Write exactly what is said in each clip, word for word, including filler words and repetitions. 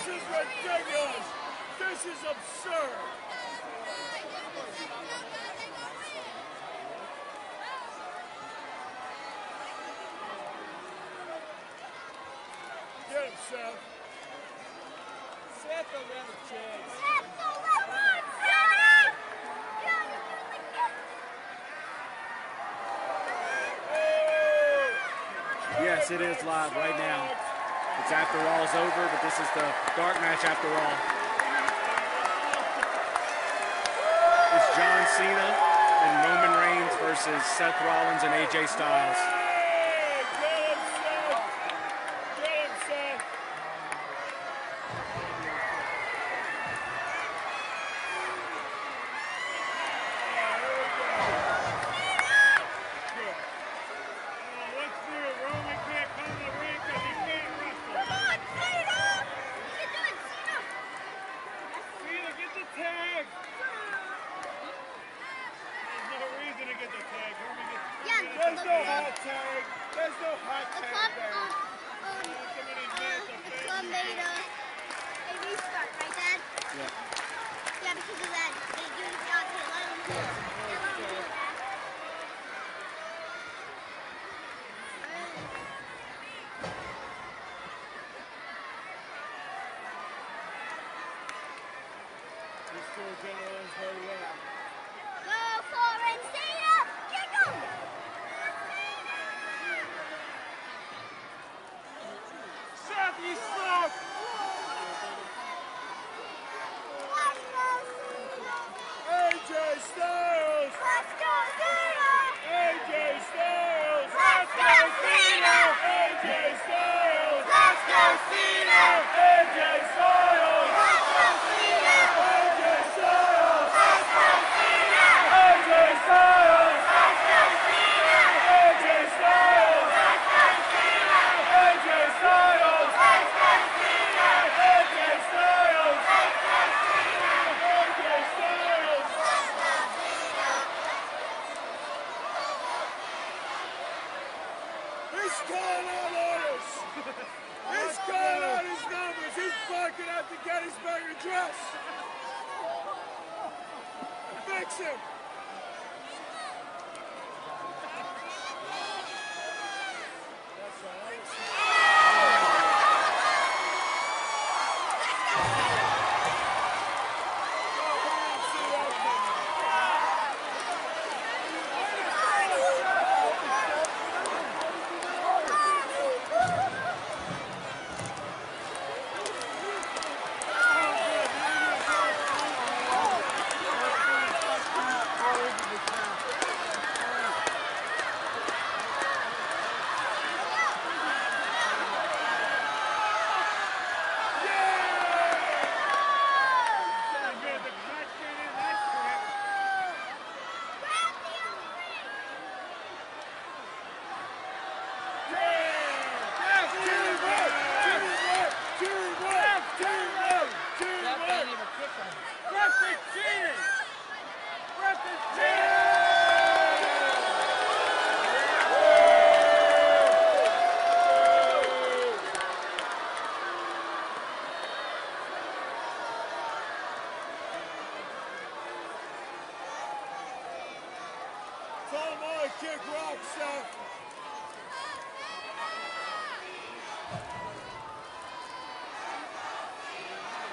This is ridiculous. This is absurd. Get him, Seth. Seth will have a chance. Seth will have a chance. Yes, it is live right now. It's after all is over, but this is the dark match after all. It's John Cena and Roman Reigns versus Seth Rollins and A J Styles.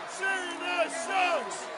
Cena sucks!